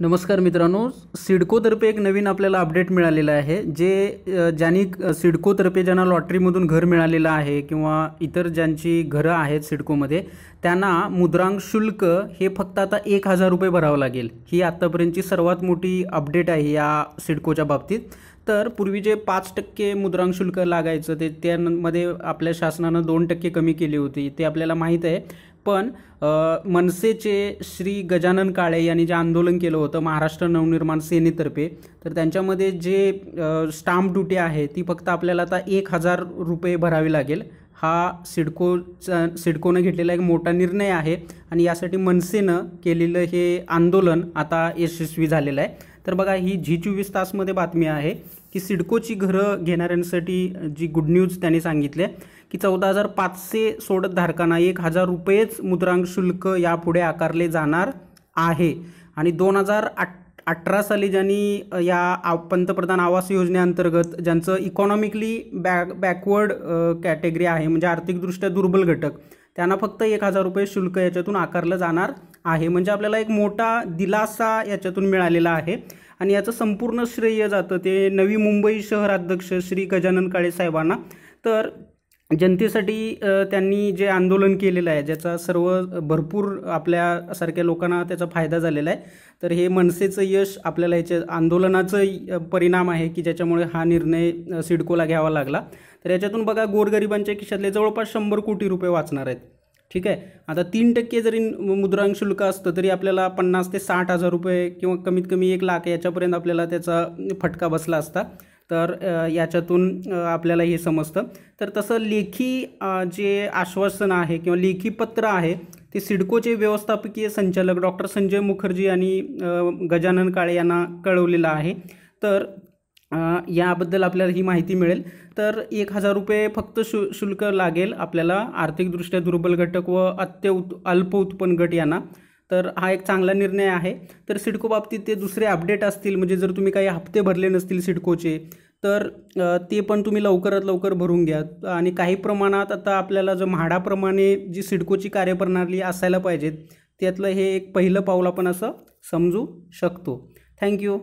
नमस्कार मित्रांनो, सिडकोतर्फे एक नवीन आपल्याला अपडेट मिळालेला आहे। जे ज्यांनी सिडकोतर्फे ज्यांना लॉटरीमधून घर मिळालेलं आहे किंवा इतर ज्यांची घरं आहेत सिडकोमध्ये, त्यांना मुद्रांक शुल्क हे फक्त आता 1000 रुपये भरावं लागेल। ही आतापर्यंतची सर्वात मोठी अपडेट आहे या सिडकोच्या बाबतीत। तर पूर्वी जे 5% मुद्रांक शुल्क लागायचं ते त्यामध्ये आपल्या शासनाने 2% कमी केली होती, ते आपल्याला माहित आहे। पण मनसेचे श्री गजानन काळे यांनी जे आंदोलन केलं होतं महाराष्ट्र नवनिर्माण सेनेतर्फे, तर त्यांच्यामध्ये जे स्टाम्प ड्यूटी आहे ती फक्त आपल्याला आता 1000 रुपये भरावी लागेल। हा सिडकोने घेतलेला एक मोठा निर्णय आहे आणि यासाठी मनसेनं केलेलं हे आंदोलन आता यशस्वी झालेलं आहे। तर बघा, ही G24 तासमध्ये बातमी आहे की सिडकोची घरं घेणाऱ्यांसाठी जी गुड न्यूज त्यांनी सांगितले की 14500 सोडतधारकांना 1000 रुपयेच मुद्रांक शुल्क यापुढे आकारले जाणार आहे। आणि 2018 साली ज्यांनी या पंतप्रधान आवास योजनेअंतर्गत ज्यांचं इकॉनॉमिकली बॅकवर्ड कॅटेगरी आहे म्हणजे आर्थिकदृष्ट्या दुर्बल घटक, त्यांना फक्त 1000 रुपये शुल्क याच्यातून आकारलं जाणार आहे। म्हणजे आपल्याला एक मोठा दिलासा याच्यातून मिळालेला आहे आणि याचं संपूर्ण श्रेय जातं ते नवी मुंबई शहराध्यक्ष श्री गजानन काळे साहेबांना। तर जनतेसाठी त्यांनी जे आंदोलन केलेलं आहे ज्याचा सर्व भरपूर आपल्यासारख्या लोकांना त्याचा फायदा झालेला आहे, तर हे मनसेचं यश आपल्याला याच्या आंदोलनाचं परिणाम आहे की ज्याच्यामुळे हा निर्णय सिडकोला घ्यावा लागला। तर याच्यातून बघा, गोरगरिबांच्या खिशातले जवळपास 100 कोटी रुपये वाचणार आहेत। ठीक आहे, आता 3% जरी मुद्रांक शुल्क असतं तरी आपल्याला 50 ते 60 हजार रुपये किंवा कमीत कमी 1 लाख याच्यापर्यंत आपल्याला त्याचा फटका बसला असता। तर याच्यातून आपल्याला हे समजतं। तर तसं लेखी जे आश्वासन आहे किंवा लेखी पत्र आहे ते सिडकोचे व्यवस्थापकीय संचालक डॉक्टर संजय मुखर्जी आणि गजानन काळे यांना कळवलेलं आहे। तर याबद्दल आपल्याला ही माहिती मिळेल। तर 1000 रुपये फक्त शुल्क लागेल आपल्याला आर्थिकदृष्ट्या दुर्बल घटक व अल्प उत्पन्न गट यांना। तर हा एक चांगला निर्णय आहे। तर सिडको बाबतीत ते दुसरे अपडेट असतील, म्हणजे जर तुम्ही काही हप्ते भरले नसतील सिडकोचे तर ते पण तुम्ही लवकरात लवकर भरून घ्या। आणि काही प्रमाणात आता आपल्याला जो म्हाडाप्रमाणे जी सिडकोची कार्यप्रणाली असायला पाहिजे त्यातलं हे एक पहिलं पाऊल आपण असं समजू शकतो। थँक्यू.